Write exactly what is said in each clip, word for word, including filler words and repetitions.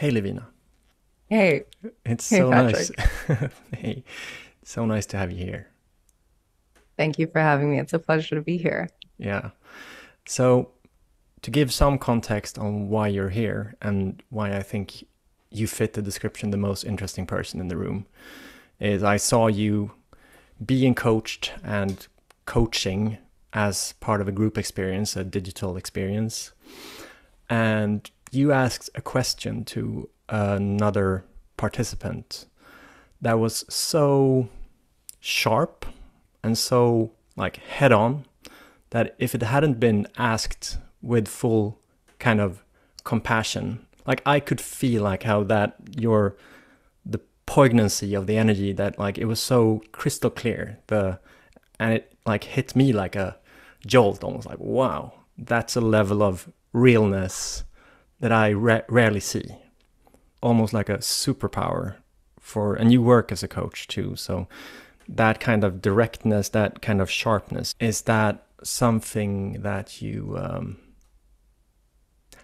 Hey, Levina. Hey. It's hey, so Patrick. nice. Hey, so nice to have you here. Thank you for having me. It's a pleasure to be here. Yeah. So to give some context on why you're here and why I think you fit the description, the most interesting person in the room, is I saw you being coached and coaching as part of a group experience, a digital experience. And you asked a question to another participant that was so sharp and so like head on that if it hadn't been asked with full kind of compassion, like I could feel like how that your, the poignancy of the energy that like, it was so crystal clear, the, and it like hit me like a jolt, almost like, wow, that's a level of realness that I ra- rarely see, almost like a superpower for, and you work as a coach too. So that kind of directness, that kind of sharpness, is that something that you um,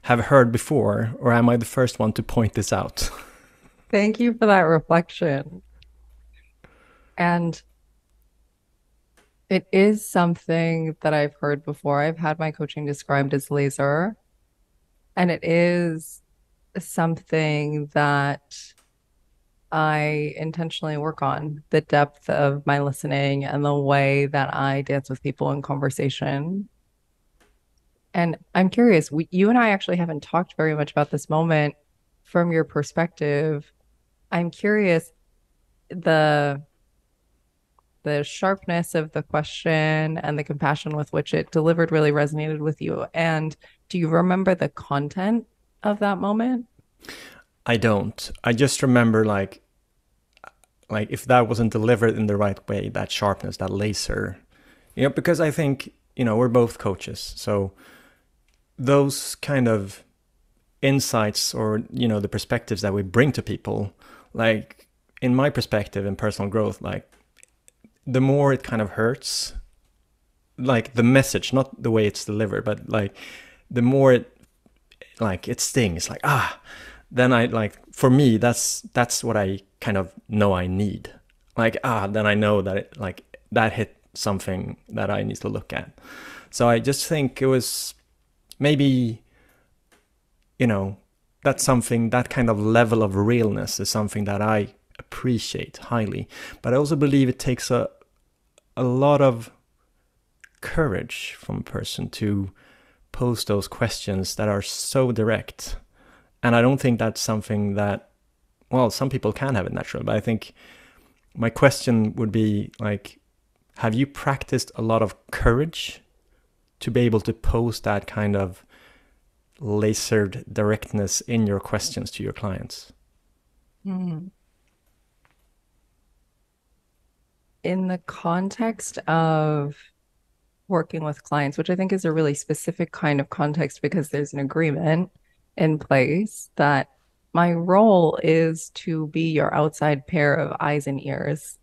have heard before, or am I the first one to point this out? Thank you for that reflection. And it is something that I've heard before. I've had my coaching described as laser, and it is something that I intentionally work on, the depth of my listening and the way that I dance with people in conversation. And I'm curious, we, you and I actually haven't talked very much about this moment from your perspective. I'm curious, the, the sharpness of the question and the compassion with which it delivered really resonated with you. And do you remember the content of that moment? I don't. I just remember like, like if that wasn't delivered in the right way, that sharpness, that laser, you know, because I think, you know, we're both coaches. So those kind of insights or, you know, the perspectives that we bring to people, like in my perspective in personal growth, like the more it kind of hurts, like the message, not the way it's delivered, but like the more it, like it stings, like, ah, then I like, for me, that's, that's what I kind of know I need. Like, ah, then I know that it like that hit something that I need to look at. So I just think it was maybe, you know, that's something, that kind of level of realness is something that I appreciate highly, but I also believe it takes a, a lot of courage from a person to pose those questions that are so direct. And I don't think that's something that, well, some people can have it natural, but I think my question would be like, have you practiced a lot of courage to be able to pose that kind of lasered directness in your questions to your clients? Mm-hmm. In the context of working with clients, which I think is a really specific kind of context because there's an agreement in place that my role is to be your outside pair of eyes and ears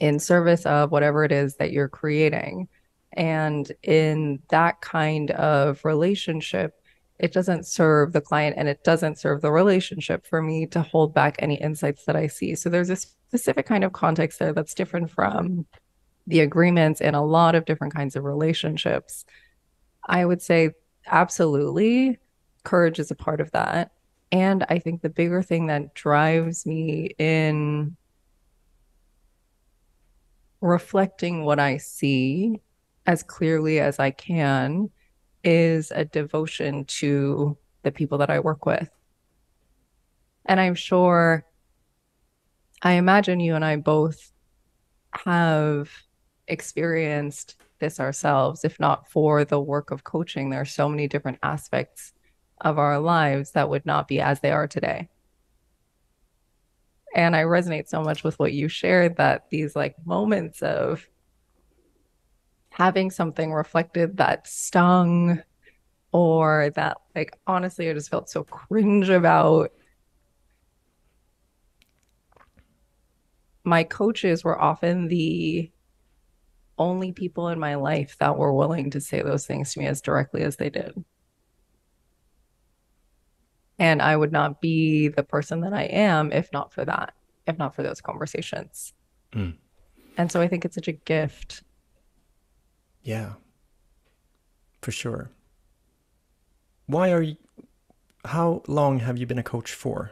in service of whatever it is that you're creating. And in that kind of relationship, it doesn't serve the client and it doesn't serve the relationship for me to hold back any insights that I see. So there's a specific kind of context there that's different from the agreements in a lot of different kinds of relationships. I would say absolutely, courage is a part of that. And I think the bigger thing that drives me in reflecting what I see as clearly as I can is a devotion to the people that I work with. And I'm sure, I imagine you and I both have experienced this ourselves. If not for the work of coaching, there are so many different aspects of our lives that would not be as they are today. And I resonate so much with what you shared, that these like moments of having something reflected that stung, or that like, honestly, I just felt so cringe about. My coaches were often the only people in my life that were willing to say those things to me as directly as they did. And I would not be the person that I am if not for that, if not for those conversations. Mm. And so I think it's such a gift. Yeah, for sure. Why are you, how long have you been a coach for?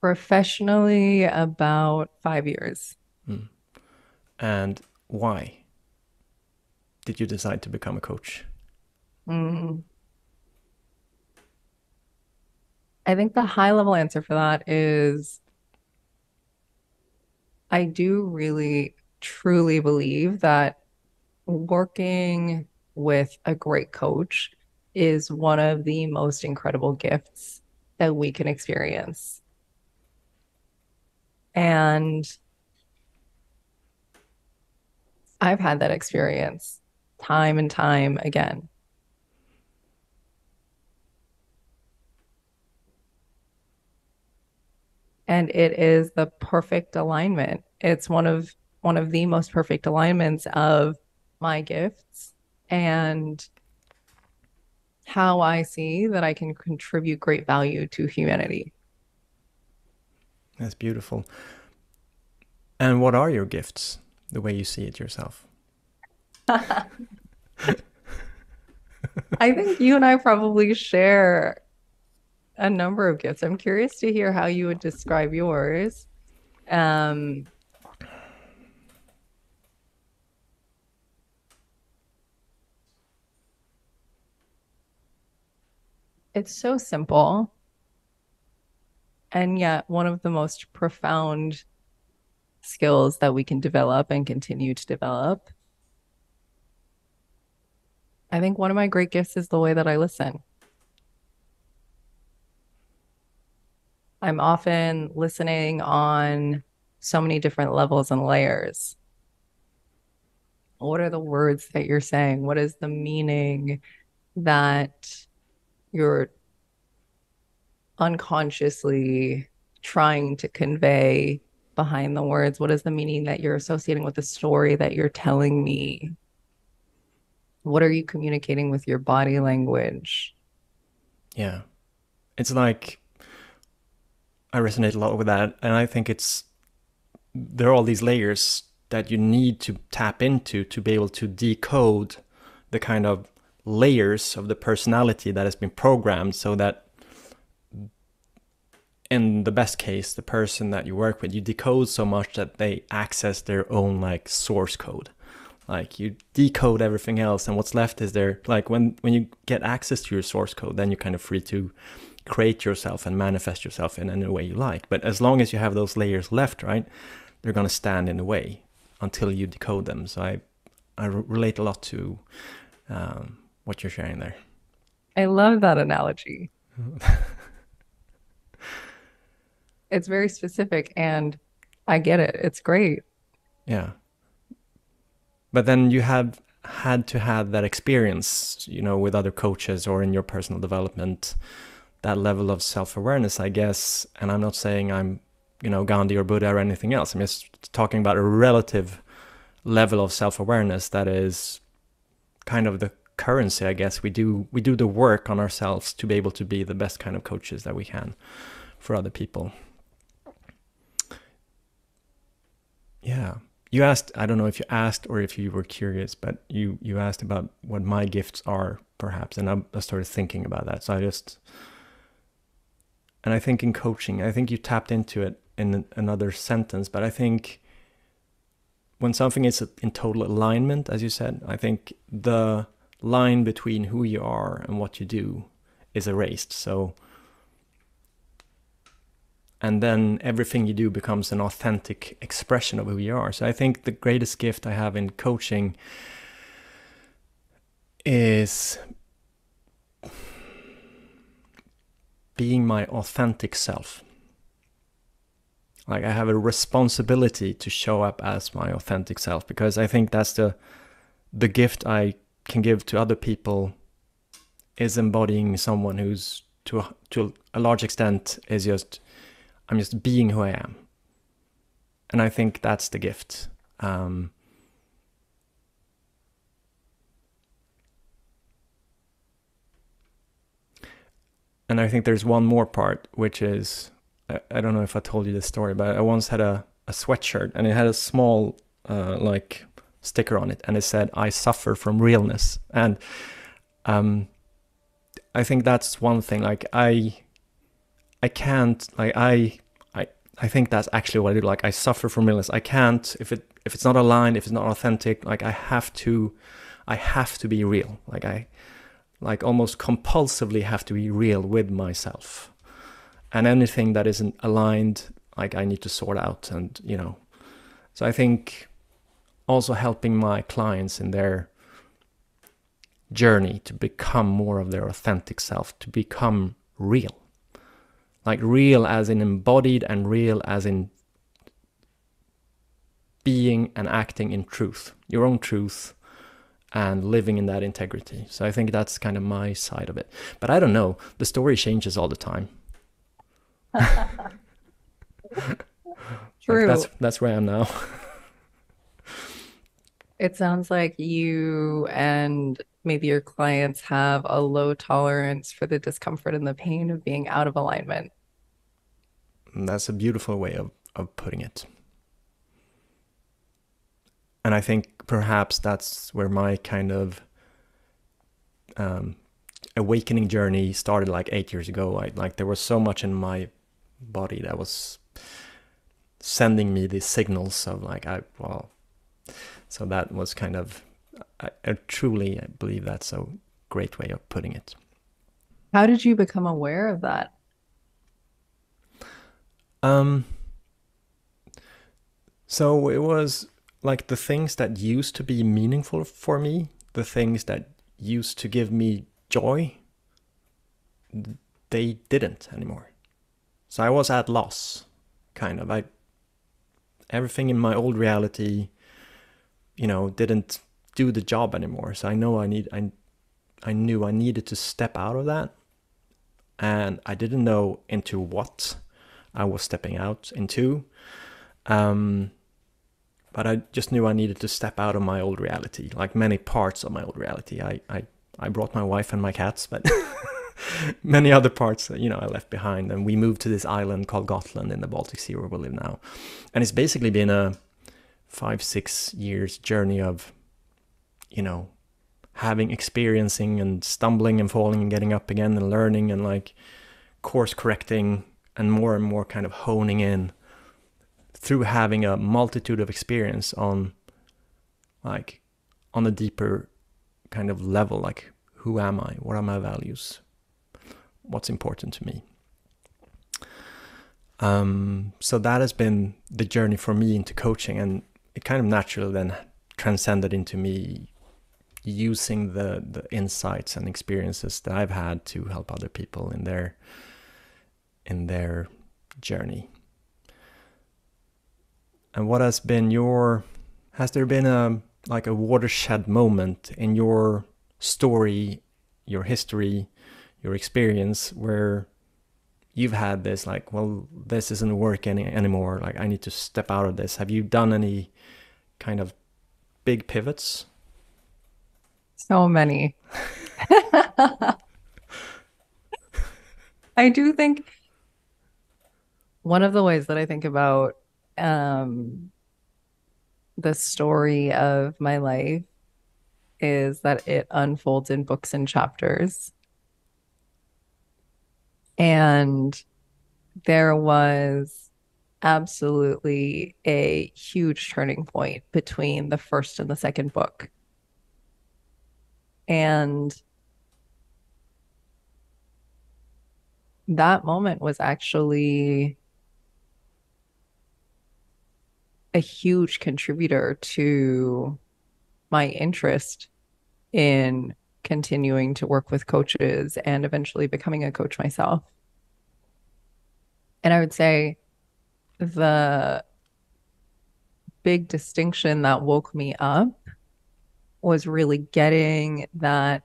Professionally, about five years. Mm. And why did you decide to become a coach? Mm. I think the high level answer for that is I do really truly believe that working with a great coach is one of the most incredible gifts that we can experience. And I've had that experience time and time again. And it is the perfect alignment. It's one of one of the most perfect alignments of my gifts and how I see that I can contribute great value to humanity. That's beautiful. And what are your gifts, the way you see it yourself? I think you and I probably share a number of gifts. I'm curious to hear how you would describe yours. Um, it's so simple, and yet one of the most profound skills that we can develop and continue to develop. I think one of my great gifts is the way that I listen. I'm often listening on so many different levels and layers. What are the words that you're saying? What is the meaning that you're unconsciously trying to convey behind the words? What is the meaning that you're associating with the story that you're telling me? What are you communicating with your body language? Yeah. It's like, I resonate a lot with that. And I think it's, there are all these layers that you need to tap into to be able to decode the kind of layers of the personality that has been programmed, so that in the best case, the person that you work with, you decode so much that they access their own like source code. Like you decode everything else, and what's left is there. Like when, when you get access to your source code, then you're kind of free to create yourself and manifest yourself in any way you like. But as long as you have those layers left, right, they're going to stand in the way until you decode them. So I, I relate a lot to um, what you're sharing there. I love that analogy. It's very specific and I get it. It's great. Yeah. But then you have had to have that experience, you know, with other coaches or in your personal development, that level of self-awareness, I guess. And I'm not saying I'm, you know, Gandhi or Buddha or anything else. I'm just talking about a relative level of self-awareness that is kind of the currency, I guess. We do, we do the work on ourselves to be able to be the best kind of coaches that we can for other people. Yeah. You asked, I don't know if you asked or if you were curious, but you, you asked about what my gifts are, perhaps. And I, I started thinking about that. So I just, and I think in coaching, I think you tapped into it in another sentence, but I think when something is in total alignment, as you said, I think the line between who you are and what you do is erased. So, and then everything you do becomes an authentic expression of who you are. So I think the greatest gift I have in coaching is being my authentic self. Like I have a responsibility to show up as my authentic self, because I think that's the the gift I can give to other people, is embodying someone who's to a, to a large extent is just, I'm just being who I am. And I think that's the gift. Um, And I think there's one more part, which is, I, I don't know if I told you this story, but I once had a, a sweatshirt, and it had a small uh, like sticker on it, and it said, I suffer from realness. And um, I think that's one thing, like I I can't, like I, I I think that's actually what I do, like I suffer from realness. I can't, if it if it's not aligned, if it's not authentic, like I have to, I have to be real, like I like almost compulsively have to be real with myself. And anything that isn't aligned, like I need to sort out. And, you know, so I think also helping my clients in their journey to become more of their authentic self, to become real, like real as in embodied and real as in being and acting in truth, your own truth, and living in that integrity. So I think that's kind of my side of it. But I don't know, the story changes all the time. True. Like that's, that's where I am now. It sounds like you and maybe your clients have a low tolerance for the discomfort and the pain of being out of alignment. And that's a beautiful way of, of putting it. And I think perhaps that's where my kind of um, awakening journey started, like eight years ago. I, like there was so much in my body that was sending me these signals of like, I, well, so that was kind of, I, I truly I believe that's a great way of putting it. How did you become aware of that? Um, so it was... like the things that used to be meaningful for me, the things that used to give me joy, they didn't anymore. So I was at loss, kind of. I, everything in my old reality, you know, didn't do the job anymore. So I know I need, I, I knew I needed to step out of that. And I didn't know into what I was stepping out into. Um, But I just knew I needed to step out of my old reality, like many parts of my old reality. I, I, I brought my wife and my cats, but many other parts, you know, I left behind. And we moved to this island called Gotland in the Baltic Sea, where we live now. And it's basically been a five, six years journey of, you know, having, experiencing and stumbling and falling and getting up again and learning and like course correcting and more and more kind of honing in, through having a multitude of experience on like on a deeper kind of level, like who am I, what are my values, what's important to me. Um, so that has been the journey for me into coaching, and it kind of naturally then transcended into me using the, the insights and experiences that I've had to help other people in their in their journey. And what has been your, has there been a, like a watershed moment in your story, your history, your experience where you've had this, like, well, this isn't working any, anymore. Like I need to step out of this. Have you done any kind of big pivots? So many. I do think one of the ways that I think about Um, the story of my life is that it unfolds in books and chapters. And there was absolutely a huge turning point between the first and the second book. And that moment was actually a huge contributor to my interest in continuing to work with coaches and eventually becoming a coach myself. And I would say the big distinction that woke me up was really getting that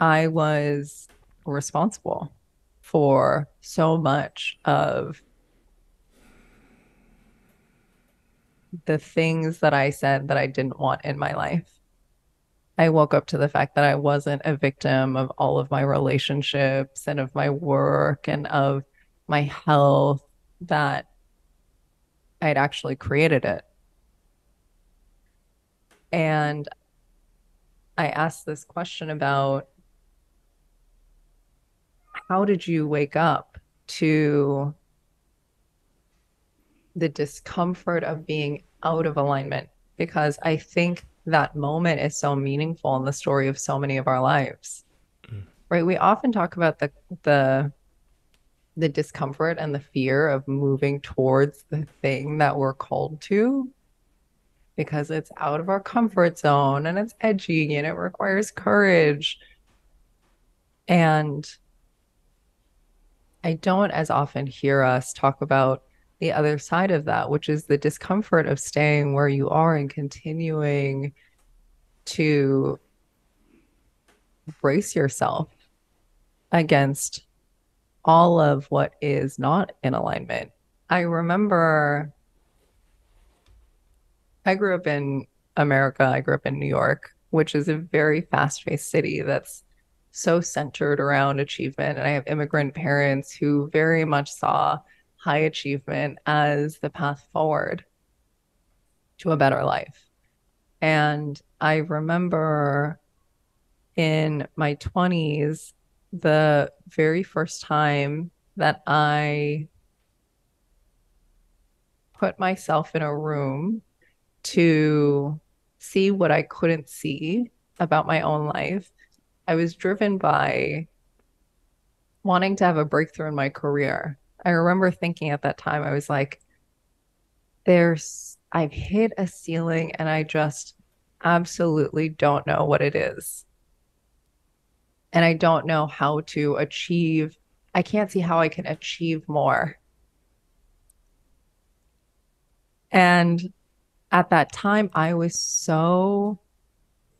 I was responsible for so much of the things that I said that I didn't want in my life. I woke up to the fact that I wasn't a victim of all of my relationships and of my work and of my health, that I'd actually created it. And I asked this question about, how did you wake up to the discomfort of being out of alignment? Because I think that moment is so meaningful in the story of so many of our lives, mm. right? We often talk about the, the, the discomfort and the fear of moving towards the thing that we're called to, because it's out of our comfort zone and it's edgy and it requires courage. And I don't as often hear us talk about the other side of that, which is the discomfort of staying where you are and continuing to brace yourself against all of what is not in alignment. I remember I grew up in America. I grew up in New York, which is a very fast-paced city that's so centered around achievement. And I have immigrant parents who very much saw high achievement as the path forward to a better life. And I remember in my twenties, the very first time that I put myself in a room to see what I couldn't see about my own life, I was driven by wanting to have a breakthrough in my career. I remember thinking at that time, I was like, there's, I've hit a ceiling and I just absolutely don't know what it is. And I don't know how to achieve. I can't see how I can achieve more. And at that time, I was so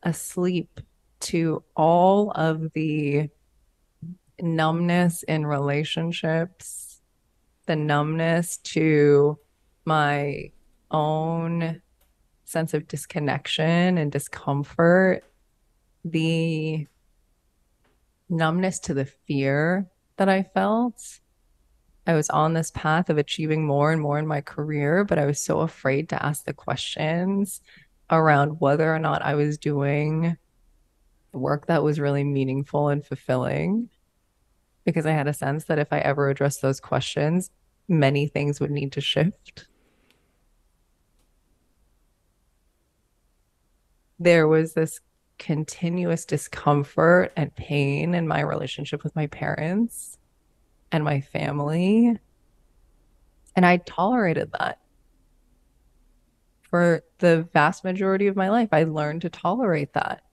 asleep to all of the numbness in relationships, the numbness to my own sense of disconnection and discomfort, the numbness to the fear that I felt. I was on this path of achieving more and more in my career, but I was so afraid to ask the questions around whether or not I was doing work that was really meaningful and fulfilling, because I had a sense that if I ever addressed those questions, many things would need to shift. There was this continuous discomfort and pain in my relationship with my parents and my family. And I tolerated that for the vast majority of my life. I learned to tolerate that.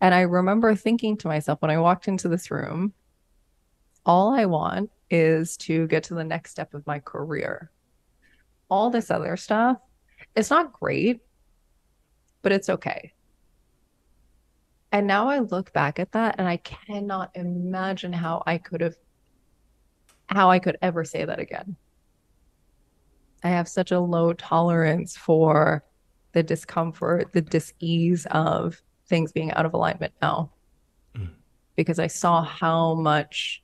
And I remember thinking to myself when I walked into this room, all I want is to get to the next step of my career. All this other stuff, it's not great, but it's okay. And now I look back at that and I cannot imagine how I could have, how I could ever say that again. I have such a low tolerance for the discomfort, the dis-ease of things being out of alignment now, mm. because I saw how much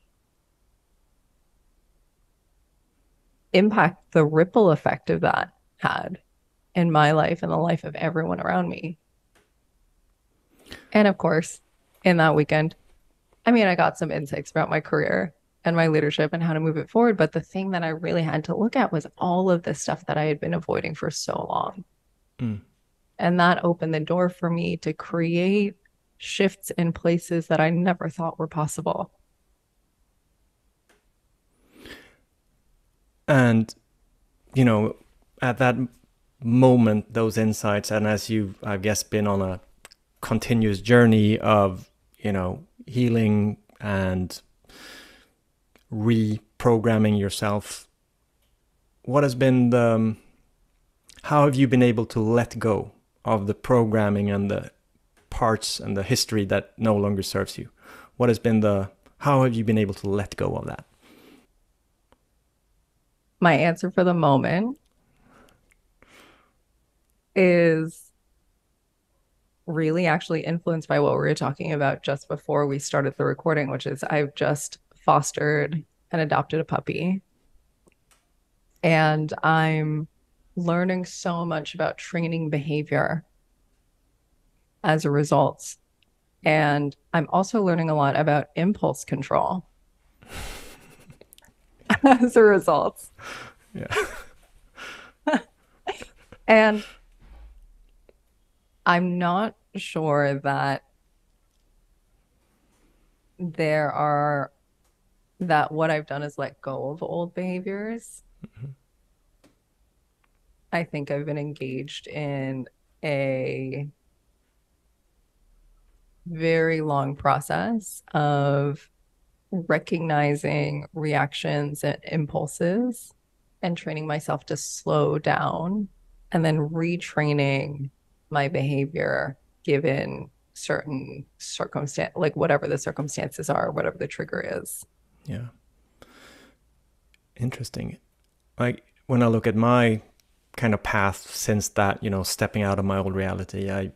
impact the ripple effect of that had in my life and the life of everyone around me. And of course, in that weekend, I mean, I got some insights about my career and my leadership and how to move it forward. But the thing that I really had to look at was all of this stuff that I had been avoiding for so long. Mm. And that opened the door for me to create shifts in places that I never thought were possible. And, you know, at that moment, those insights, and as you've, I guess, been on a continuous journey of, you know, healing and reprogramming yourself, what has been the, how have you been able to let go of the programming and the parts and the history that no longer serves you? What has been the, how have you been able to let go of that? My answer for the moment is really actually influenced by what we were talking about just before we started the recording, which is I've just fostered and adopted a puppy. And I'm learning so much about training behavior as a result. And I'm also learning a lot about impulse control as a result. Yeah. And I'm not sure that there are, that what I've done is let go of old behaviors. Mm-hmm. I think I've been engaged in a very long process of recognizing reactions and impulses and training myself to slow down and then retraining my behavior given certain circumstance, like whatever the circumstances are, whatever the trigger is. Yeah. Interesting. Like when I look at my kind of path since that, you know, stepping out of my old reality, I,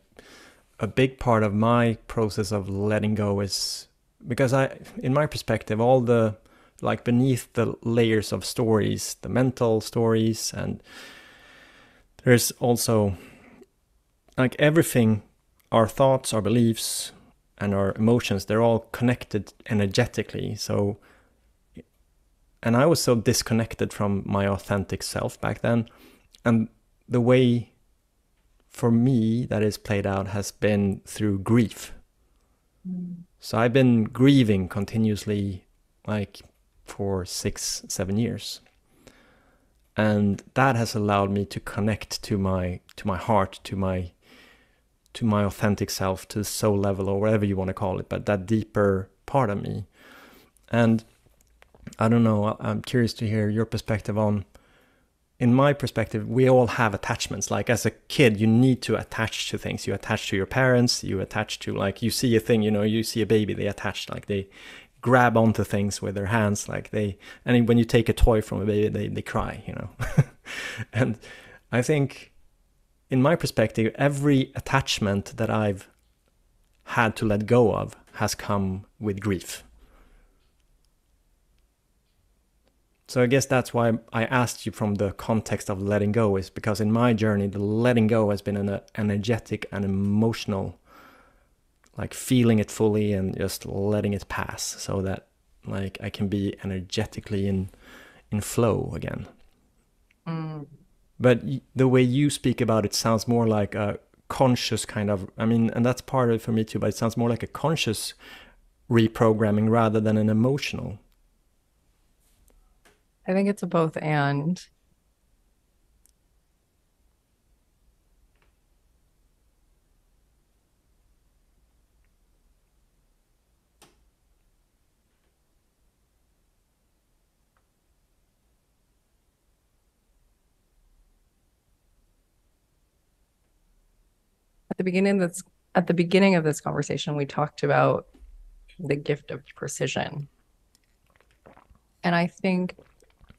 a big part of my process of letting go is because I, in my perspective, all the, like beneath the layers of stories, the mental stories, and there's also like everything, our thoughts, our beliefs, and our emotions, they're all connected energetically. So, and I was so disconnected from my authentic self back then. And the way for me that is played out has been through grief. Mm. So I've been grieving continuously, like for six, seven years. And that has allowed me to connect to my, to my heart, to my, to my authentic self, to the soul level, or whatever you want to call it, but that deeper part of me. And I don't know, I'm curious to hear your perspective on, in my perspective, we all have attachments. Like as a kid, you need to attach to things. You attach to your parents, you attach to, like, you see a thing, you know, you see a baby, they attach, like they grab onto things with their hands, like they, and when you take a toy from a baby, they, they cry, you know. And I think, in my perspective, every attachment that I've had to let go of has come with grief. So I guess that's why I asked you from the context of letting go, is because in my journey, the letting go has been an energetic and emotional, like feeling it fully and just letting it pass so that like I can be energetically in, in flow again. Mm. But the way you speak about it sounds more like a conscious kind of, I mean, and that's part of it for me too, but it sounds more like a conscious reprogramming rather than an emotional. I think it's a both and. At the beginning that's at the beginning of this conversation, we talked about the gift of precision. And I think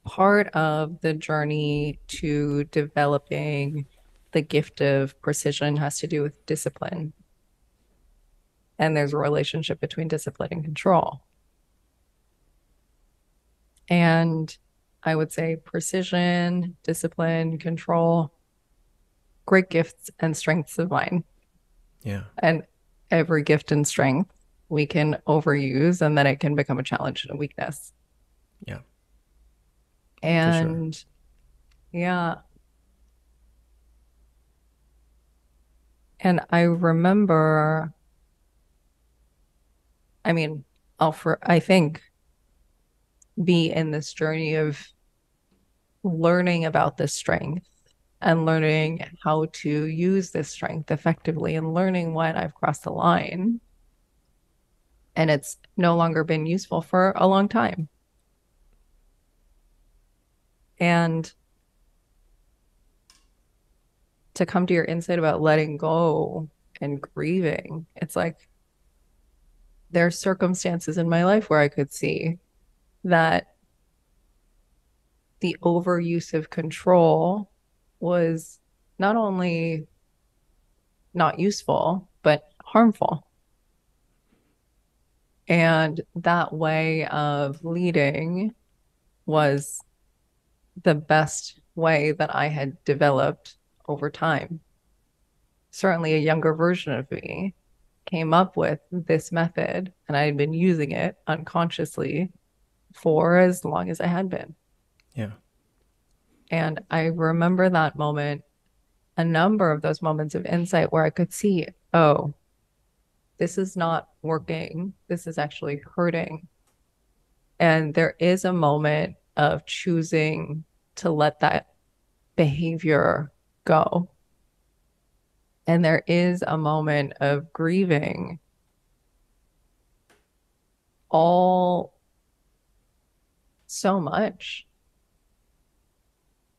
part of the journey to developing the gift of precision has to do with discipline. And there's a relationship between discipline and control. And I would say precision, discipline, control, great gifts and strengths of mine. Yeah. And every gift and strength we can overuse, and then it can become a challenge and a weakness. Yeah. And sure. Yeah. And I remember, I mean, I'll for, I think be in this journey of learning about this strength and learning how to use this strength effectively and learning when I've crossed the line and it's no longer been useful for a long time. And to come to your insight about letting go and grieving, it's like there are circumstances in my life where I could see that the overuse of control was not only not useful, but harmful. And that way of leading was the best way that I had developed over time. Certainly a younger version of me came up with this method, and I had been using it unconsciously for as long as I had been. Yeah. And I remember that moment, a number of those moments of insight where I could see, oh, this is not working. This is actually hurting. And there is a moment of choosing to let that behavior go. And there is a moment of grieving all so much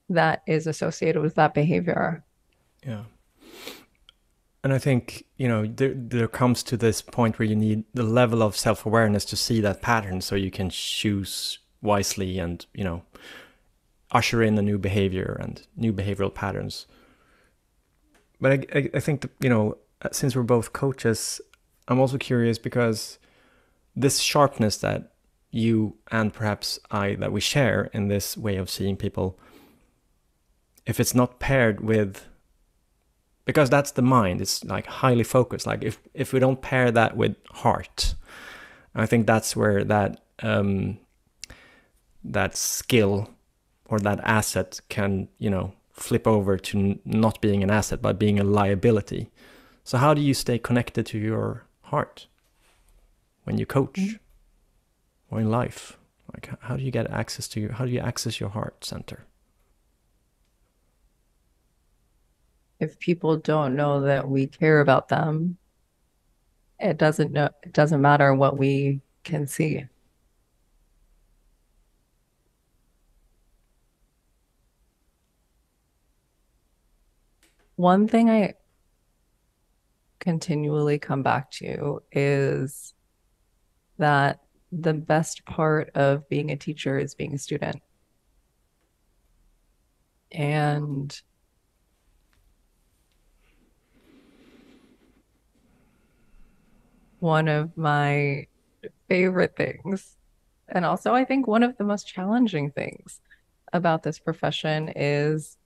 that is associated with that behavior. Yeah. And I think, you know, there, there comes to this point where you need the level of self-awareness to see that pattern so you can choose wisely and, you know, usher in a new behavior and new behavioral patterns. But I, I, I think, that, you know, since we're both coaches, I'm also curious because this sharpness that you and perhaps I, that we share in this way of seeing people, if it's not paired with, because that's the mind, it's like highly focused. Like if, if we don't pair that with heart, I think that's where that, um, that skill or that asset can, you know, flip over to not being an asset, but being a liability. So how do you stay connected to your heart when you coach mm-hmm. or in life? Like, how do you get access to your, how do you access your heart center? If people don't know that we care about them, it doesn't know, it doesn't matter what we can see. One thing I continually come back to is that the best part of being a teacher is being a student. And one of my favorite things, and also I think one of the most challenging things about this profession, is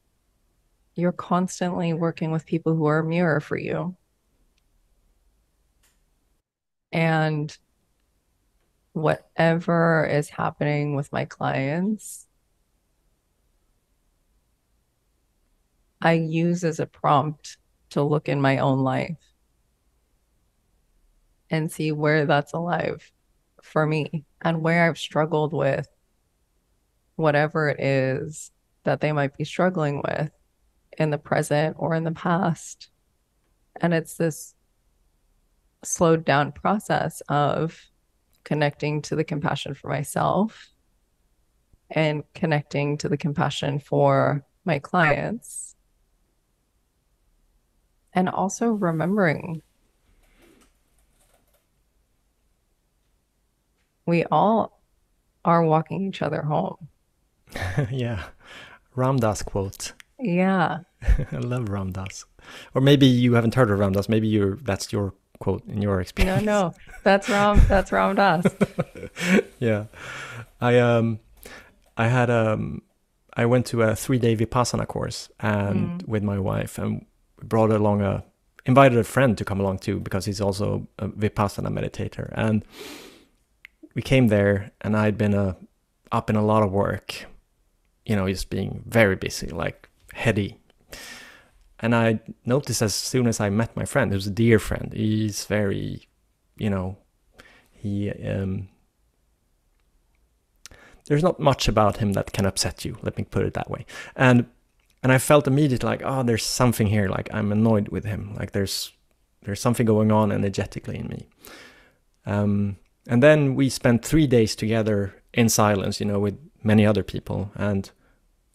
you're constantly working with people who are a mirror for you. And whatever is happening with my clients, I use as a prompt to look in my own life and see where that's alive for me and where I've struggled with whatever it is that they might be struggling with in the present or in the past. And it's this slowed down process of connecting to the compassion for myself and connecting to the compassion for my clients. And also remembering we all are walking each other home. Yeah. Ram Dass quote. Yeah. I love Ram Dass. Or maybe you haven't heard of Ram Dass. Maybe you're, that's your quote in your experience. No, no, that's Ram, that's Ram Dass. Yeah. I, um, I had, um, I went to a three day Vipassana course and mm. with my wife, and brought along a, invited a friend to come along too, because he's also a Vipassana meditator. And we came there, and I'd been uh, up in a lot of work, you know, just being very busy, like, heady. And I noticed as soon as I met my friend, who's a dear friend, he's very, you know, he, um, there's not much about him that can upset you, let me put it that way. And, and I felt immediately like, oh, there's something here, like I'm annoyed with him, like there's, there's something going on energetically in me. Um, and then we spent three days together in silence, you know, with many other people, and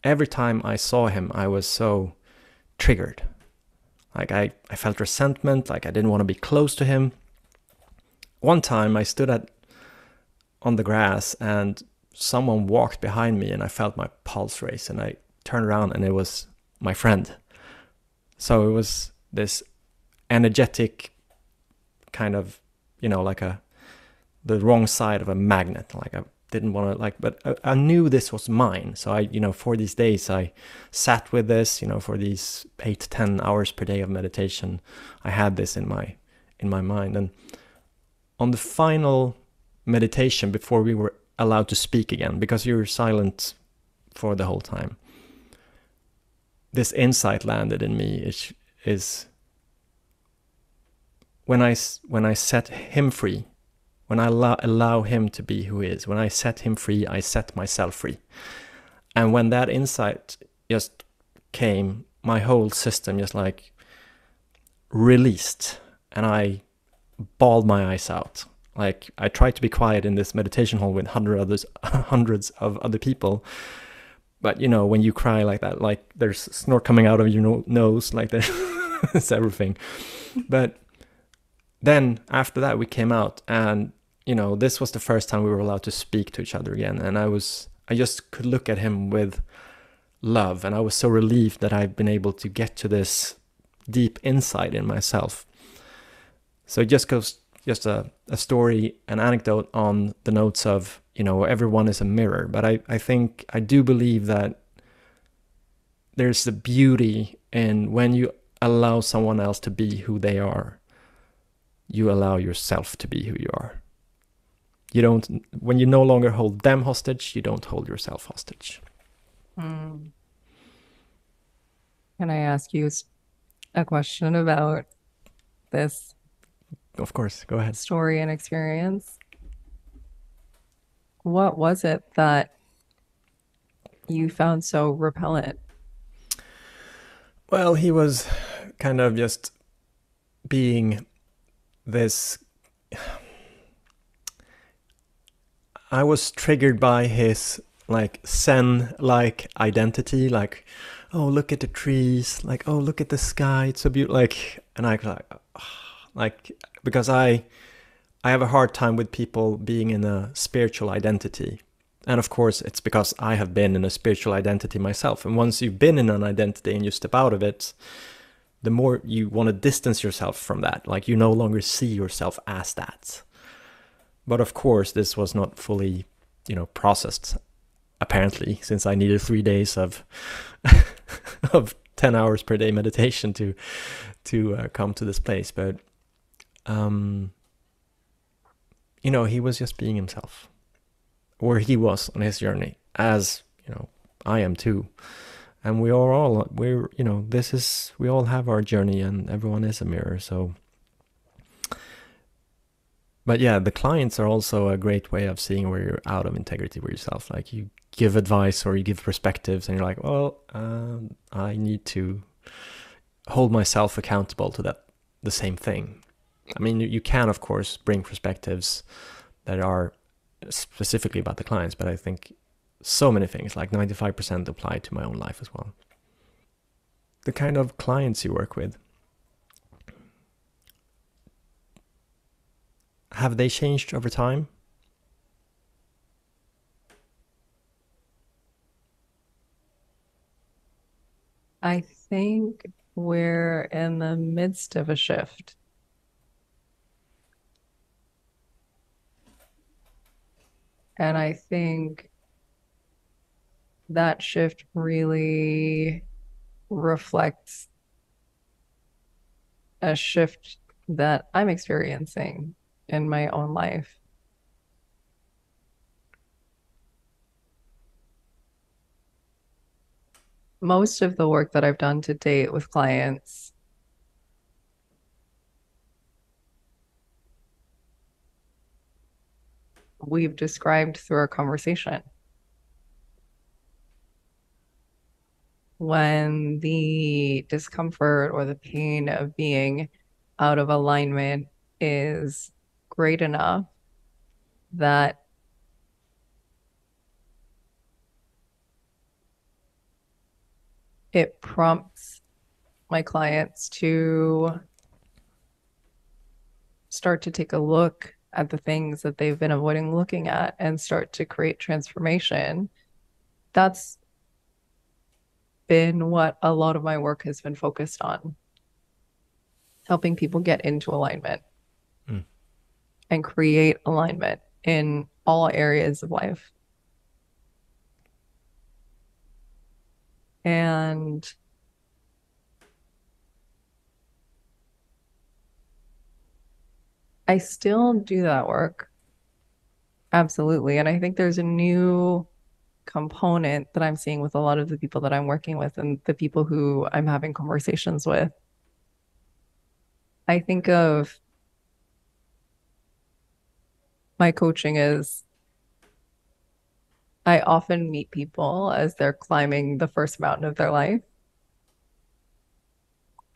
every time I saw him, I was so triggered. Like I, I felt resentment, like I didn't want to be close to him. One time I stood at, on the grass, and someone walked behind me, and I felt my pulse race, and I turned around, and it was my friend. So it was this energetic kind of, you know, like a, the wrong side of a magnet. Like I didn't want to like, but I, I knew this was mine. So I, you know, for these days I sat with this, you know, for these eight to ten hours per day of meditation, I had this in my, in my mind. And on the final meditation, before we were allowed to speak again, because you were silent for the whole time, this insight landed in me, is, is when I, when I set him free, when I allow, allow him to be who he is, when I set him free, I set myself free. And when that insight just came, my whole system just like released, and I bawled my eyes out. Like, I tried to be quiet in this meditation hall with hundred others, hundreds of other people. But, you know, when you cry like that, like there's snort coming out of your nose, like there's it's everything. But then after that, we came out, and, you know, this was the first time we were allowed to speak to each other again. And I was, I just could look at him with love. And I was so relieved that I've been able to get to this deep insight in myself. So it just goes, just a, a story, an anecdote on the notes of, you know, everyone is a mirror. But I, I think, I do believe that there's the beauty in when you allow someone else to be who they are, you allow yourself to be who you are. You don't, when you no longer hold them hostage, you don't hold yourself hostage. Mm. Can I ask you a question about this? Of course, go ahead. Story and experience. What was it that you found so repellent? Well, he was kind of just being this... I was triggered by his like Zen-like identity, like, oh, look at the trees, like, oh, look at the sky, it's so beautiful, like, and I was like, oh, like, because I, I have a hard time with people being in a spiritual identity. And of course, it's because I have been in a spiritual identity myself. And once you've been in an identity and you step out of it, the more you want to distance yourself from that. Like, you no longer see yourself as that. But of course, this was not fully, you know, processed, apparently, since I needed three days of, of ten hours per day meditation to, to uh, come to this place. But Um, you know, he was just being himself, or he was on his journey, as, you know, I am too. And we are all, we're, you know, this is, we all have our journey, and everyone is a mirror. So, but yeah, the clients are also a great way of seeing where you're out of integrity with yourself. Like, you give advice or you give perspectives and you're like, well, um, I need to hold myself accountable to that, the same thing. I mean, you can, of course, bring perspectives that are specifically about the clients, but I think so many things, like ninety-five percent apply to my own life as well. The kind of clients you work with, have they changed over time? I think we're in the midst of a shift. And I think that shift really reflects a shift that I'm experiencing in my own life. Most of the work that I've done to date with clients we've described through our conversation. When the discomfort or the pain of being out of alignment is great enough that it prompts my clients to start to take a look at the things that they've been avoiding looking at and start to create transformation. That's been what a lot of my work has been focused on, helping people get into alignment. and create alignment in all areas of life. And I still do that work. Absolutely. And I think there's a new component that I'm seeing with a lot of the people that I'm working with and the people who I'm having conversations with. I think of my coaching as I often meet people as they're climbing the first mountain of their life.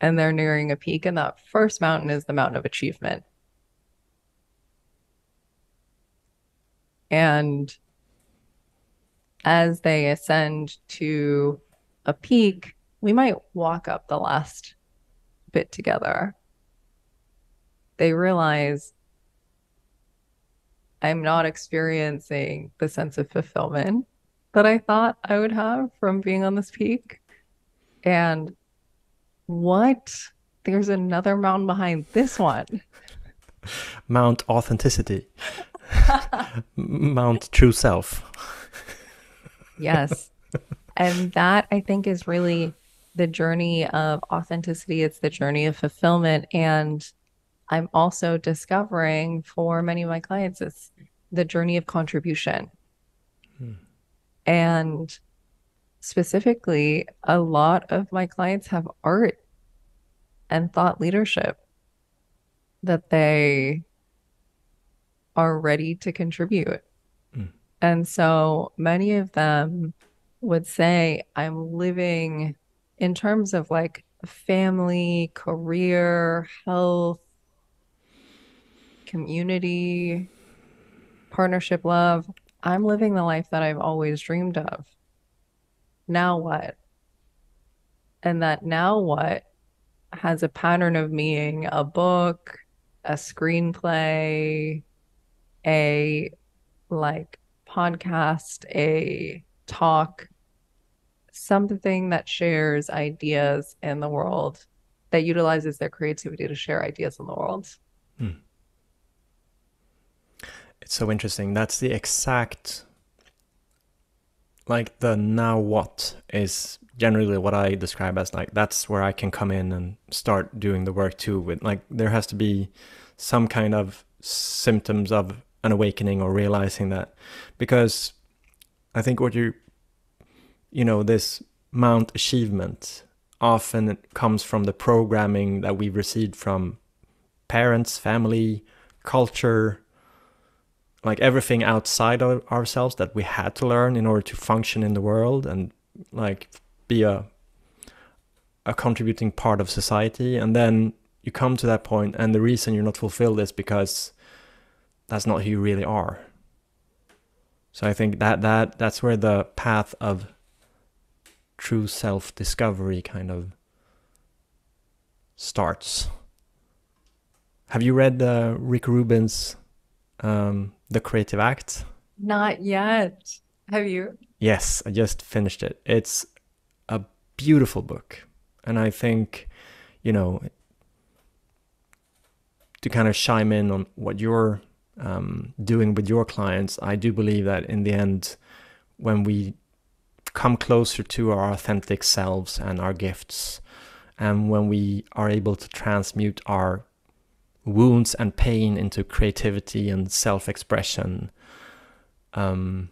And they're nearing a peak, and that first mountain is the mountain of achievement. And as they ascend to a peak, we might walk up the last bit together. They realize I'm not experiencing the sense of fulfillment that I thought I would have from being on this peak. And what? There's another mountain behind this one. Mount authenticity. Mount true self. Yes. And that, I think, is really the journey of authenticity. It's the journey of fulfillment. And I'm also discovering for many of my clients, it's the journey of contribution. Hmm. And specifically, a lot of my clients have art and thought leadership that they are ready to contribute. Mm. And so many of them would say, I'm living in terms of like family, career, health, community, partnership, love. I'm living the life that I've always dreamed of. Now what? And that now what has a pattern of being a book, a screenplay, a like podcast, a talk, something that shares ideas in the world, that utilizes their creativity to share ideas in the world. Mm. It's so interesting. That's the exact, like the now what is generally what I describe as like, that's where I can come in and start doing the work too with, like, there has to be some kind of symptoms of an awakening or realizing that, because I think what you, you know, this mount achievement often comes from the programming that we've received from parents, family, culture, like everything outside of ourselves that we had to learn in order to function in the world and like be a, a contributing part of society. And then you come to that point, and the reason you're not fulfilled is because that's not who you really are. So I think that that that's where the path of true self-discovery kind of starts. Have you read uh, Rick Rubin's um, The Creative Act? Not yet. Have you? Yes, I just finished it. It's a beautiful book, and I think, you know, to kind of chime in on what you're um, doing with your clients, I do believe that in the end, when we come closer to our authentic selves and our gifts, and when we are able to transmute our wounds and pain into creativity and self-expression, um,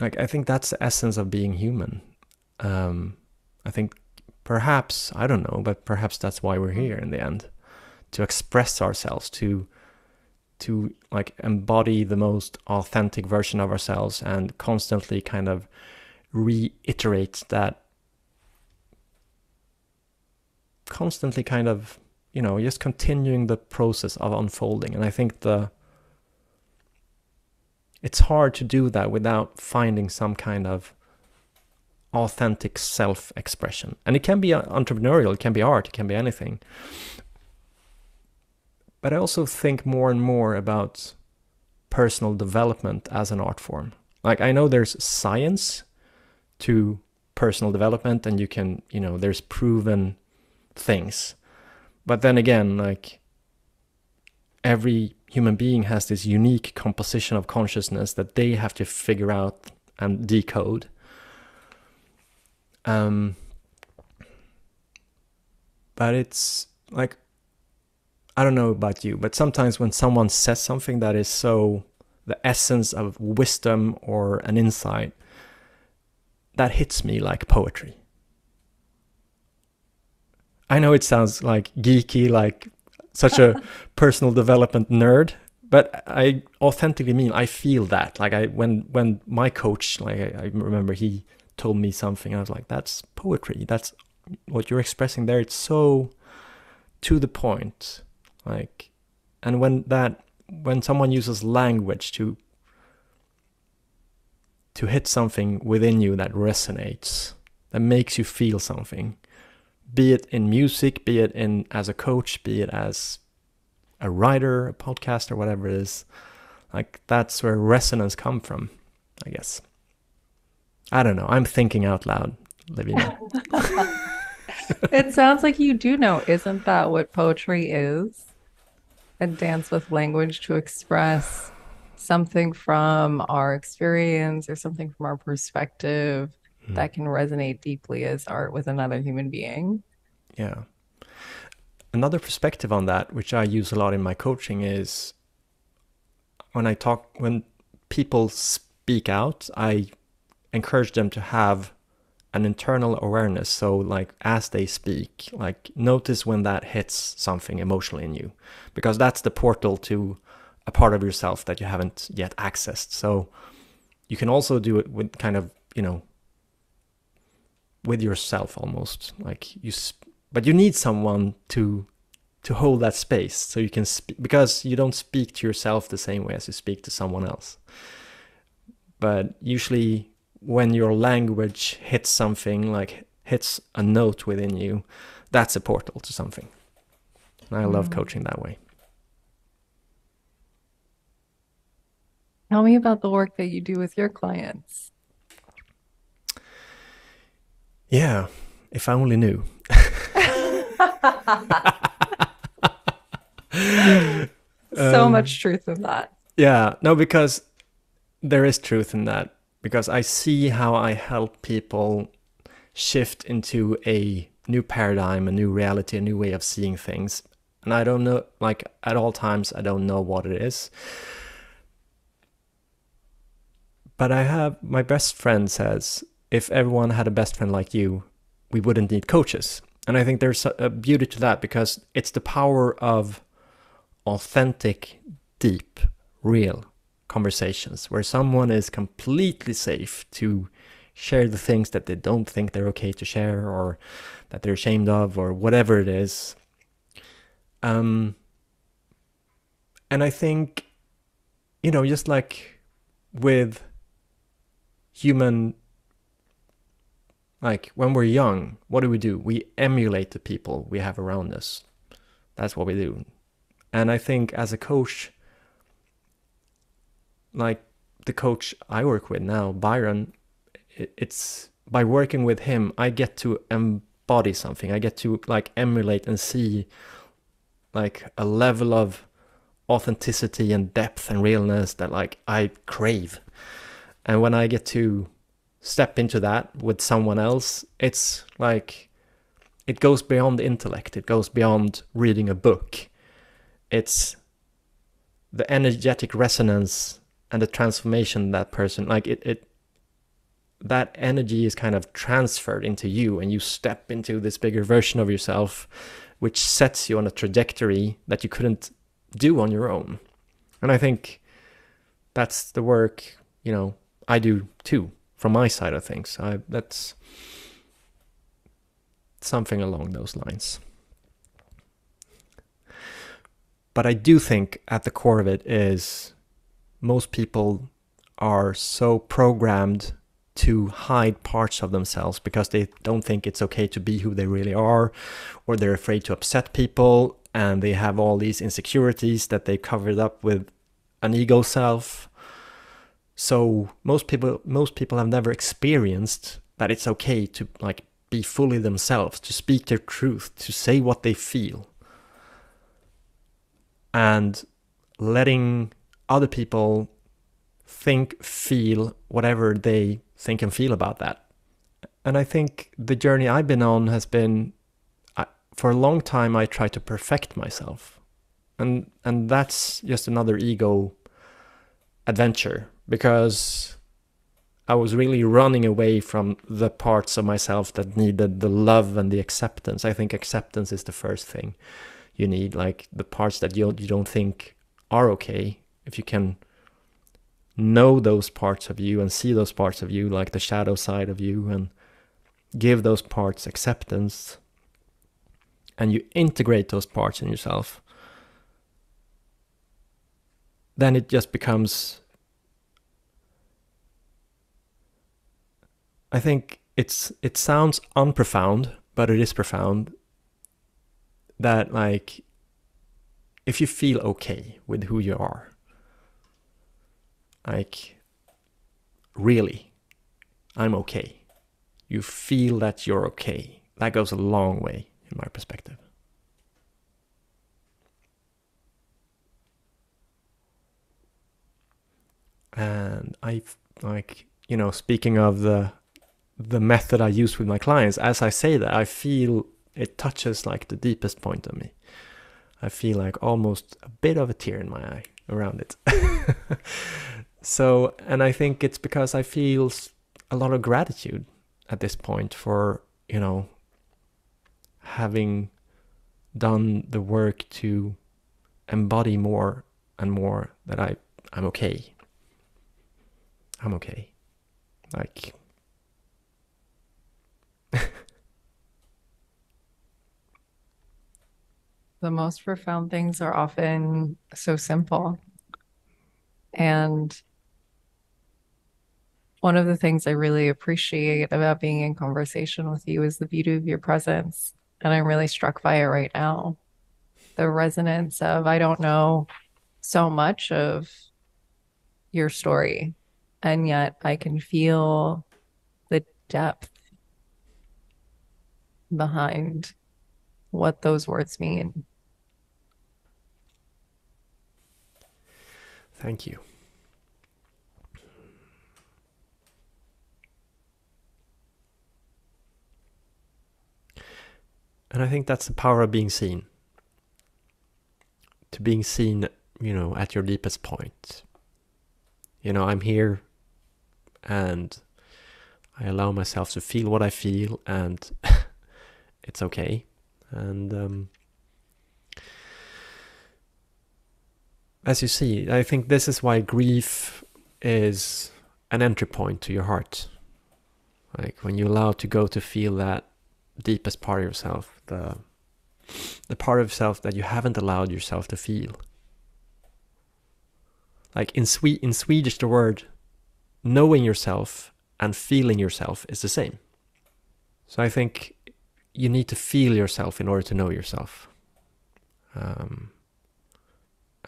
like I think that's the essence of being human. Um, I think perhaps, I don't know, but perhaps that's why we're here in the end, to express ourselves, to to like embody the most authentic version of ourselves and constantly kind of reiterate that, constantly kind of, you know, just continuing the process of unfolding. And I think the it's hard to do that without finding some kind of authentic self-expression. And it can be entrepreneurial, it can be art, it can be anything. But I also think more and more about personal development as an art form. Like I know there's science to personal development and you can, you know, there's proven things. But then again, like, every human being has this unique composition of consciousness that they have to figure out and decode. Um, but it's like, I don't know about you, but sometimes when someone says something that is so the essence of wisdom or an insight, that hits me like poetry. I know it sounds like geeky, like such a personal development nerd, but I authentically mean, I feel that. Like I, when when my coach, like I, I remember he told me something, I was like, that's poetry. That's what you're expressing there. It's so to the point. Like, and when that, when someone uses language to to hit something within you that resonates, that makes you feel something, be it in music, be it in as a coach, be it as a writer, a podcaster, whatever it is, like that's where resonance come from, I guess. I don't know. I'm thinking out loud, Levina. It sounds like you do know. Isn't that what poetry is? A dance with language to express something from our experience or something from our perspective mm. that can resonate deeply as art with another human being. Yeah. Another perspective on that, which I use a lot in my coaching, is when I talk, when people speak out, I encourage them to have an internal awareness. So like as they speak, like notice when that hits something emotionally in you, because that's the portal to a part of yourself that you haven't yet accessed. So you can also do it with kind of, you know, with yourself almost, like you, but you need someone to to hold that space so you can speak, because you don't speak to yourself the same way as you speak to someone else. But usually when your language hits something, like hits a note within you, that's a portal to something. And I mm. love coaching that way. Tell me about the work that you do with your clients. Yeah, if I only knew. So um, much truth in that. Yeah, no, because there is truth in that. Because I see how I help people shift into a new paradigm, a new reality, a new way of seeing things. And I don't know, like at all times, I don't know what it is. But I have, my best friend says, if everyone had a best friend like you, we wouldn't need coaches. And I think there's a beauty to that, because it's the power of authentic, deep, real conversations where someone is completely safe to share the things that they don't think they're okay to share, or that they're ashamed of, or whatever it is. Um, and I think, you know, just like with human, like when we're young, what do we do? We emulate the people we have around us. That's what we do. And I think as a coach, like the coach I work with now, Byron, it's by working with him, I get to embody something. I get to like emulate and see like a level of authenticity and depth and realness that like I crave. And when I get to step into that with someone else, it's like, it goes beyond the intellect. It goes beyond reading a book. It's the energetic resonance and the transformation that person, like it, it, that energy is kind of transferred into you, and you step into this bigger version of yourself, which sets you on a trajectory that you couldn't do on your own. And I think that's the work, you know, I do too, from my side of things. I, that's something along those lines. But I do think at the core of it is, most people are so programmed to hide parts of themselves because they don't think it's okay to be who they really are, or they're afraid to upset people, and they have all these insecurities that they covered up with an ego self. So most people most people have never experienced that it's okay to like be fully themselves, to speak their truth, to say what they feel, and letting other people think, feel whatever they think and feel about that. And I think the journey I've been on has been, I, for a long time, I tried to perfect myself. And and that's just another ego adventure, because I was really running away from the parts of myself that needed the love and the acceptance. I think acceptance is the first thing you need, like the parts that you, you don't think are okay. If you can know those parts of you and see those parts of you, like the shadow side of you, and give those parts acceptance, and you integrate those parts in yourself, then it just becomes, I think it's it sounds unprofound, but it is profound, that like if you feel okay with who you are, like really, I'm okay. You feel that you're okay. That goes a long way in my perspective. And I've like, you know, speaking of the the method I use with my clients, as I say that, I feel it touches like the deepest point of me. I feel like almost a bit of a tear in my eye around it. So, and I think it's because I feel a lot of gratitude at this point for, you know, having done the work to embody more and more that I, I'm okay. I'm okay. Like, the most profound things are often so simple. And one of the things I really appreciate about being in conversation with you is the beauty of your presence. And I'm really struck by it right now. The resonance of, I don't know so much of your story, and yet I can feel the depth behind what those words mean. Thank you. And I think that's the power of being seen. To being seen, you know, at your deepest point. You know, I'm here and I allow myself to feel what I feel, and it's okay. And um, as you see, I think this is why grief is an entry point to your heart. Like when you allow to go to feel that deepest part of yourself, the the part of yourself that you haven't allowed yourself to feel. Like in Swe- in Swedish, the word knowing yourself and feeling yourself is the same. So I think you need to feel yourself in order to know yourself. Um,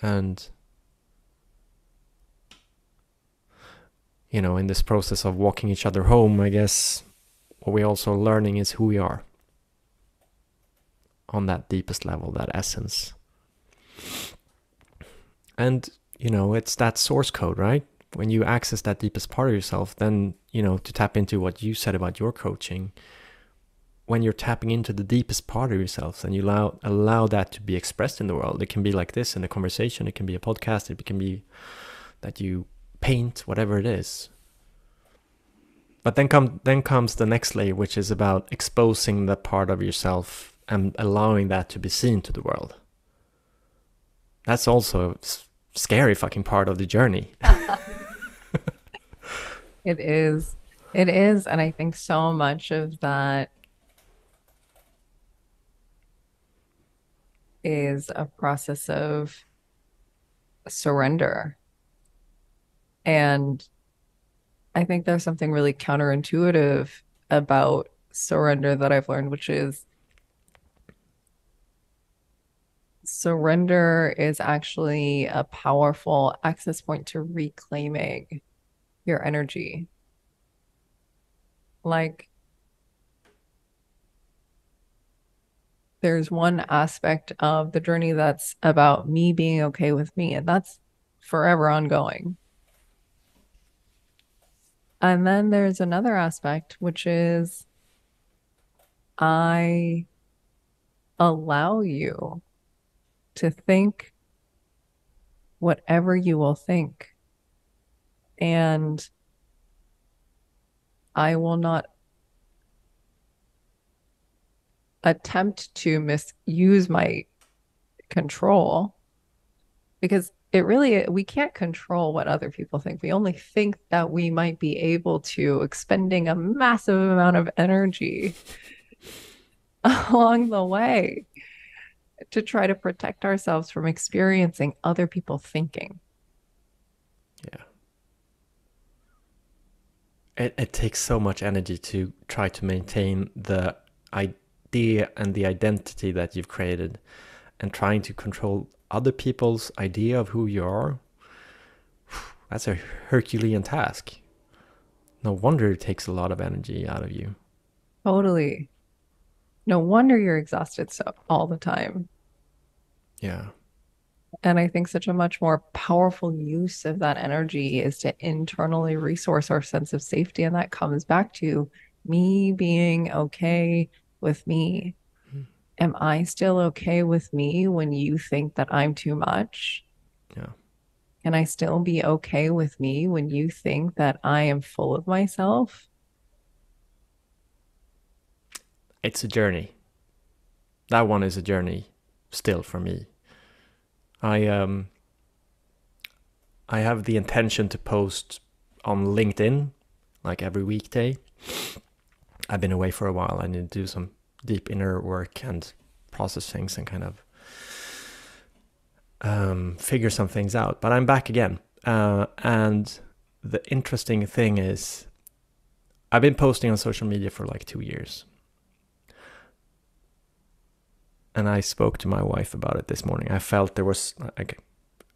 and, you know, in this process of walking each other home, I guess what we're also learning is who we are on that deepest level, that essence. And, you know, it's that source code, right? When you access that deepest part of yourself, then, you know, to tap into what you said about your coaching, when you're tapping into the deepest part of yourself and you allow, allow that to be expressed in the world, it can be like this in a conversation, it can be a podcast, it can be that you paint, whatever it is. But then, come, then comes the next layer, which is about exposing that part of yourself and allowing that to be seen to the world. That's also a scary fucking part of the journey. It is. It is. And I think so much of that is a process of surrender. And I think there's something really counterintuitive about surrender that I've learned, which is surrender is actually a powerful access point to reclaiming your energy. Like, there's one aspect of the journey that's about me being okay with me, and that's forever ongoing. And then there's another aspect, which is I allow you to think whatever you will think. And I will not attempt to misuse my control, because it really, we can't control what other people think. We only think that we might be able to, expending a massive amount of energy along the way to try to protect ourselves from experiencing other people thinking. Yeah. It, it takes so much energy to try to maintain the idea and the identity that you've created, and trying to control other people's idea of who you are. That's a Herculean task. No wonder it takes a lot of energy out of you. Totally. No wonder you're exhausted so all the time. Yeah. And I think such a much more powerful use of that energy is to internally resource our sense of safety. And that comes back to me being okay with me. Am I still okay with me when you think that I'm too much? Yeah. Can I still be okay with me when you think that I am full of myself? It's a journey. That one is a journey still for me. I um. I have the intention to post on LinkedIn like every weekday. I've been away for a while. I need to do some deep inner work and process things and kind of um, figure some things out. But I'm back again. Uh, and the interesting thing is I've been posting on social media for like two years. And I spoke to my wife about it this morning. I felt there was, like,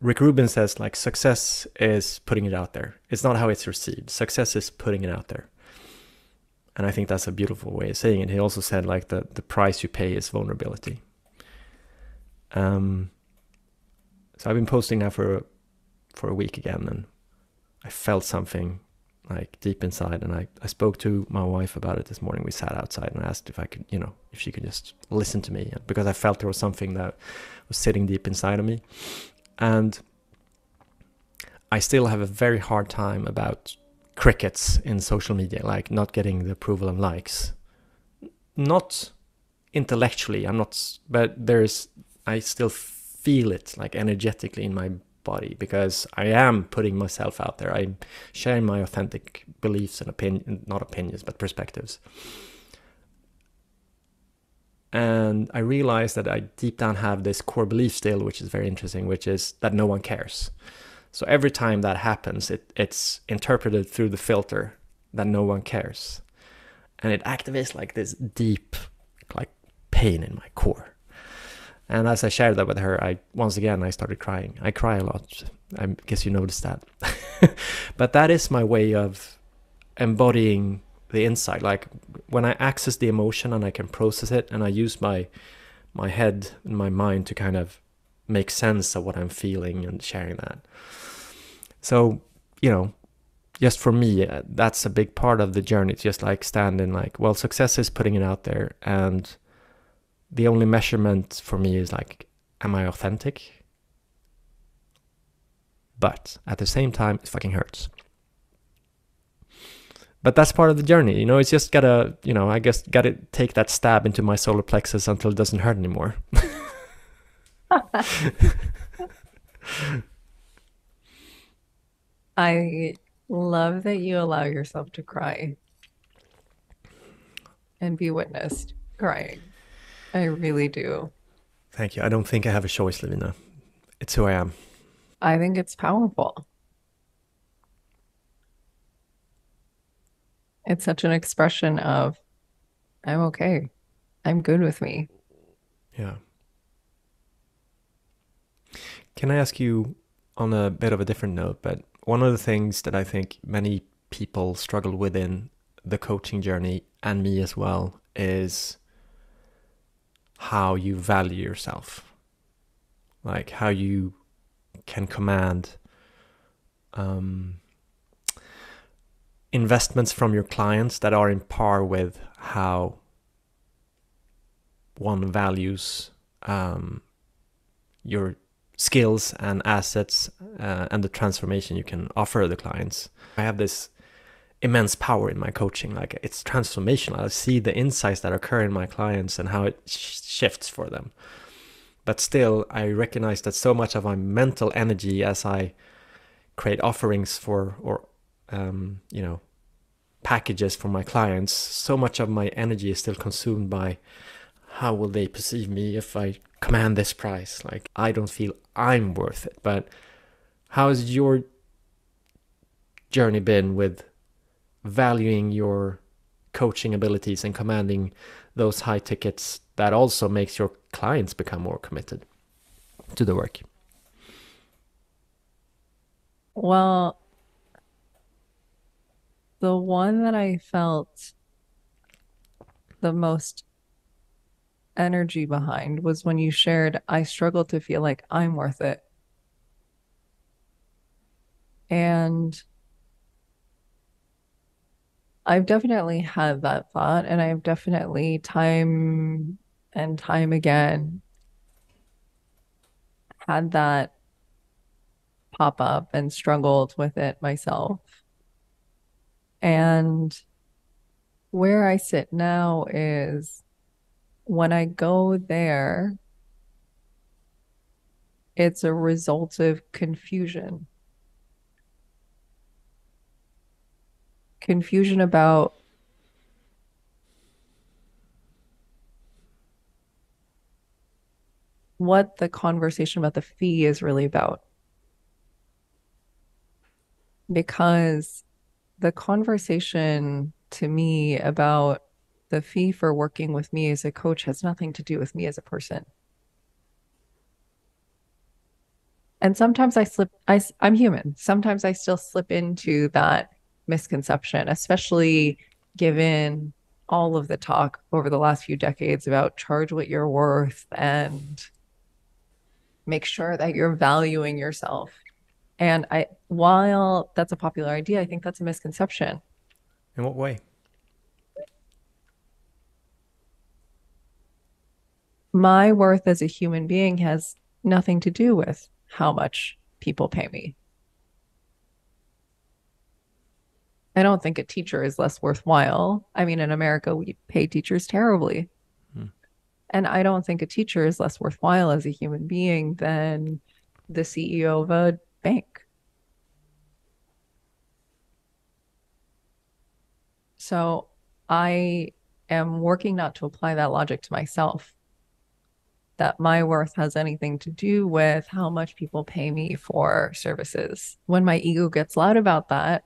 Rick Rubin says, like, success is putting it out there. It's not how it's received. Success is putting it out there. And I think that's a beautiful way of saying it. He also said, like, the, the price you pay is vulnerability. Um, so I've been posting now for, for a week again, and I felt something, like, deep inside. And I, I spoke to my wife about it this morning. We sat outside and I asked if I could, you know, if she could just listen to me, because I felt there was something that was sitting deep inside of me. And I still have a very hard time about crickets in social media, like not getting the approval and likes. Not intellectually, I'm not, but there's, I still feel it, like, energetically in my body, because I am putting myself out there. I'm sharing my authentic beliefs and opinion, not opinions, but perspectives. And I realized that I deep down have this core belief still, which is very interesting, which is that no one cares. So every time that happens, it, it's interpreted through the filter that no one cares. And it activates like this deep, like, pain in my core. And as I shared that with her, I once again, I started crying. I cry a lot. I guess you noticed that. But that is my way of embodying the insight. Like, when I access the emotion and I can process it, and I use my, my head and my mind to kind of make sense of what I'm feeling and sharing that. So, you know, just for me, that's a big part of the journey. It's just like standing, like, well, success is putting it out there. And the only measurement for me is like, am I authentic? But at the same time, it fucking hurts. But that's part of the journey. You know, it's just gotta, you know, I guess gotta take that stab into my solar plexus until it doesn't hurt anymore. I love that you allow yourself to cry and be witnessed crying. I really do. Thank you. I don't think I have a choice, Levina. It's who I am. I think it's powerful. It's such an expression of, I'm okay. I'm good with me. Yeah. Can I ask you, on a bit of a different note, but one of the things that I think many people struggle with in the coaching journey, and me as well, is how you value yourself, like how you can command um, investments from your clients that are in par with how one values um, your skills and assets uh, and the transformation you can offer the clients. I have this immense power in my coaching. Like, it's transformational. I see the insights that occur in my clients and how it sh shifts for them. But still, I recognize that so much of my mental energy as I create offerings for, or, um, you know, packages for my clients, so much of my energy is still consumed by how will they perceive me if I command this price? Like, I don't feel I'm worth it. But how has your journey been with valuing your coaching abilities and commanding those high tickets that also makes your clients become more committed to the work? Well, the one that I felt the most energy behind was when you shared, I struggle to feel like I'm worth it. And I've definitely had that thought, and I've definitely time and time again had that pop up and struggled with it myself. And where I sit now is when I go there, it's a result of confusion. Confusion about what the conversation about the fee is really about. Because the conversation to me about the fee for working with me as a coach has nothing to do with me as a person. And sometimes I slip, I, I'm human. Sometimes I still slip into that misconception, especially given all of the talk over the last few decades about charge what you're worth and make sure that you're valuing yourself. And I, while that's a popular idea, I think that's a misconception. In what way? My worth as a human being has nothing to do with how much people pay me. I don't think a teacher is less worthwhile. I mean, in America, we pay teachers terribly. Mm. And I don't think a teacher is less worthwhile as a human being than the C E O of a bank. So I am working not to apply that logic to myself, that my worth has anything to do with how much people pay me for services. When my ego gets loud about that,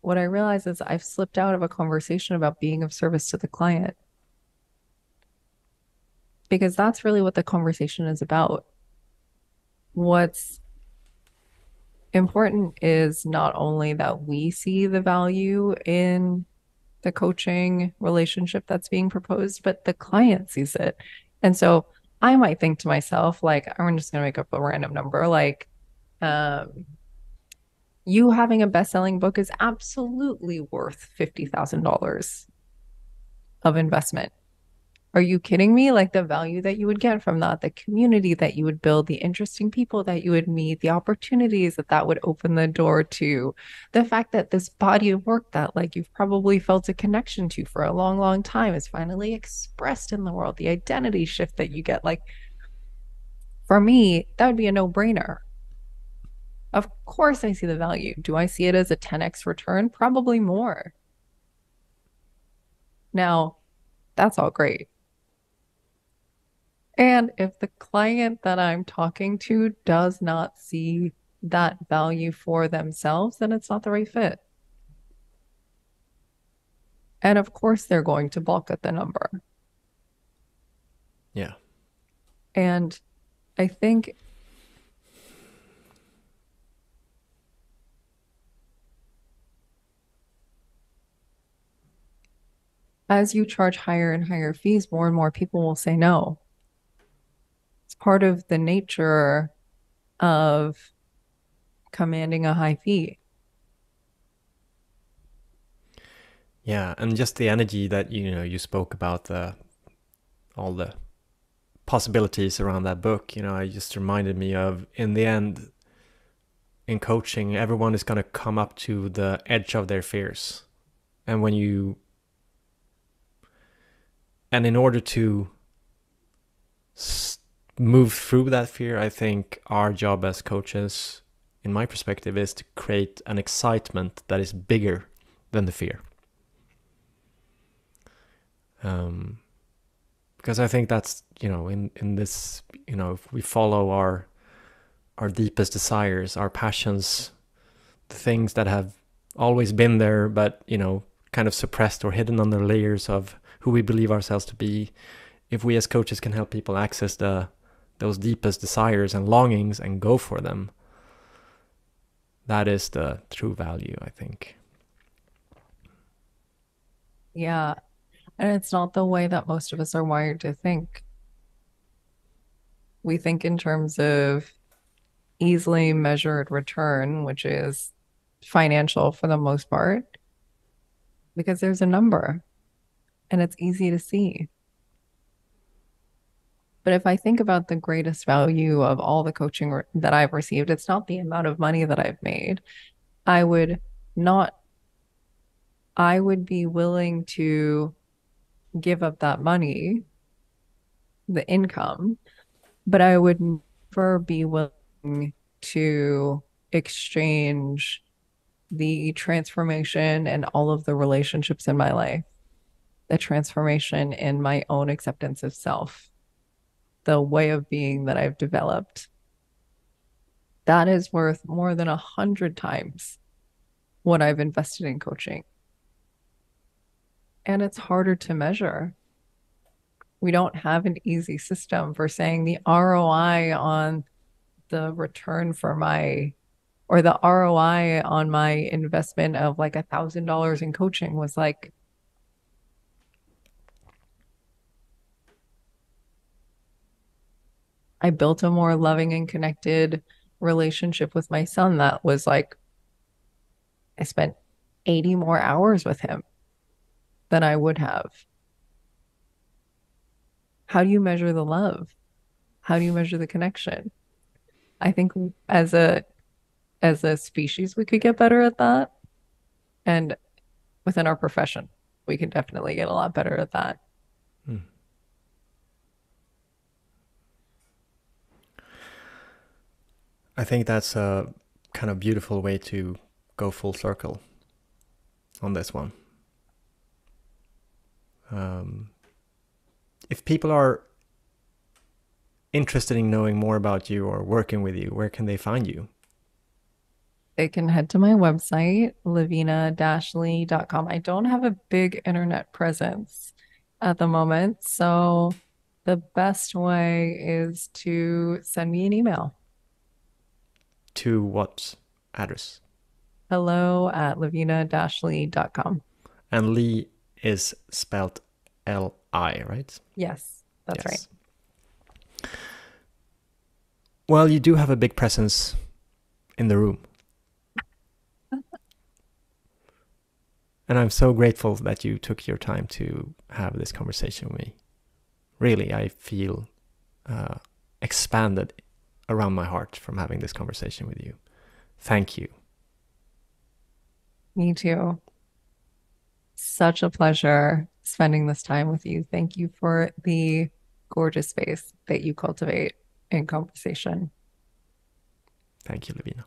what I realize is I've slipped out of a conversation about being of service to the client, because that's really what the conversation is about. What's important is not only that we see the value in the coaching relationship that's being proposed, but the client sees it. And so I might think to myself, like, I'm just going to make up a random number, like, um, you having a best-selling book is absolutely worth fifty thousand dollars of investment. Are you kidding me? Like, the value that you would get from that, the community that you would build, the interesting people that you would meet, the opportunities that that would open the door to, the fact that this body of work that, like, you've probably felt a connection to for a long, long time is finally expressed in the world, the identity shift that you get. Like, for me, that would be a no-brainer. Of course I see the value. Do I see it as a ten X return? Probably more. Now, that's all great. And if the client that I'm talking to does not see that value for themselves, then it's not the right fit. And of course they're going to balk at the number. Yeah. And I think as you charge higher and higher fees, more and more people will say no. part of the nature of commanding a high fee. Yeah, and just the energy that, you know, you spoke about, the all the possibilities around that book, you know, it just reminded me of, in the end, in coaching, everyone is going to come up to the edge of their fears. And when you, and in order to move through that fear, I think our job as coaches, in my perspective, is to create an excitement that is bigger than the fear. Um, because I think that's, you know, in, in this, you know, if we follow our, our deepest desires, our passions, the things that have always been there, but, you know, kind of suppressed or hidden under layers of who we believe ourselves to be, if we as coaches can help people access the those deepest desires and longings and go for them, that is the true value, I think. Yeah, and it's not the way that most of us are wired to think. We think in terms of easily measured return, which is financial for the most part, because there's a number and it's easy to see. But if I think about the greatest value of all the coaching that I've received, it's not the amount of money that I've made. I would not, I would be willing to give up that money, the income, but I would never be willing to exchange the transformation and all of the relationships in my life, the transformation in my own acceptance of self, the way of being that I've developed. That is worth more than a hundred times what I've invested in coaching. And it's harder to measure. We don't have an easy system for saying the R O I on the return for my, or the R O I on my investment of like a thousand dollars in coaching was like I built a more loving and connected relationship with my son that was like, I spent eighty more hours with him than I would have. How do you measure the love? How do you measure the connection? I think as a, as a species, we could get better at that. And within our profession, we can definitely get a lot better at that. Hmm. I think that's a kind of beautiful way to go full circle on this one. Um, if people are interested in knowing more about you or working with you, where can they find you? They can head to my website, levina dash li dot com. I don't have a big internet presence at the moment, so the best way is to send me an email. To what address? hello at levina dash li dot com. And Li is spelled L I, right? Yes, that's yes. Right. Well, you do have a big presence in the room. And I'm so grateful that you took your time to have this conversation with me. Really, I feel uh, expanded around my heart from having this conversation with you. Thank you. Me too. Such a pleasure spending this time with you. Thank you for the gorgeous space that you cultivate in conversation. Thank you, Levina.